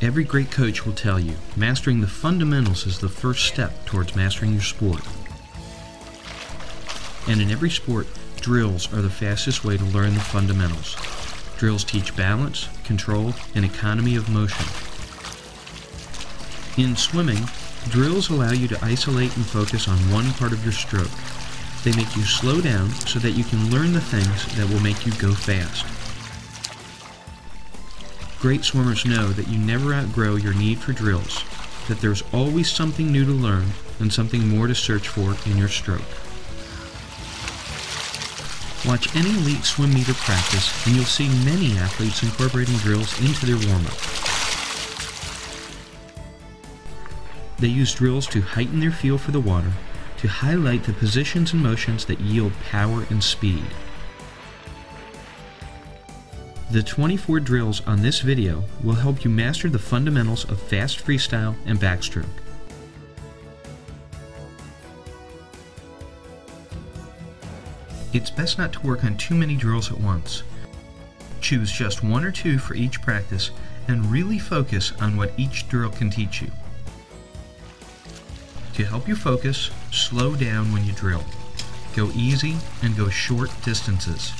Every great coach will tell you, mastering the fundamentals is the first step towards mastering your sport. And in every sport, drills are the fastest way to learn the fundamentals. Drills teach balance, control, and economy of motion. In swimming, drills allow you to isolate and focus on one part of your stroke. They make you slow down so that you can learn the things that will make you go fast. Great swimmers know that you never outgrow your need for drills, that there's always something new to learn and something more to search for in your stroke. Watch any elite swim meet or practice and you'll see many athletes incorporating drills into their warm-up. They use drills to heighten their feel for the water, to highlight the positions and motions that yield power and speed. The 24 drills on this video will help you master the fundamentals of fast freestyle and backstroke. It's best not to work on too many drills at once. Choose just one or two for each practice and really focus on what each drill can teach you. To help you focus, slow down when you drill. Go easy and go short distances.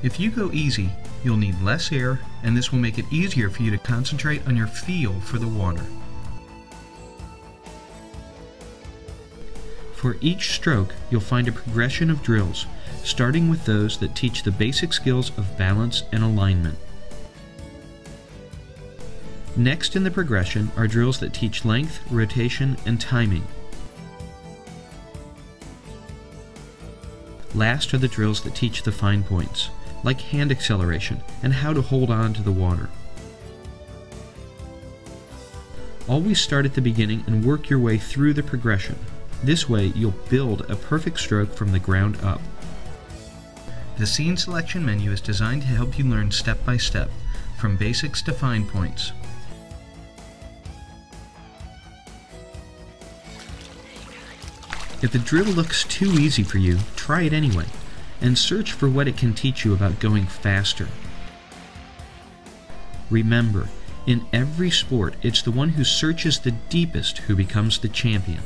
If you go easy, you'll need less air, and this will make it easier for you to concentrate on your feel for the water. For each stroke, you'll find a progression of drills, starting with those that teach the basic skills of balance and alignment. Next in the progression are drills that teach length, rotation, and timing. Last are the drills that teach the fine points, like hand acceleration and how to hold on to the water. Always start at the beginning and work your way through the progression. This way you'll build a perfect stroke from the ground up. The scene selection menu is designed to help you learn step by step, from basics to fine points. If the drill looks too easy for you, try it anyway, and search for what it can teach you about going faster. Remember, in every sport, it's the one who searches the deepest who becomes the champion.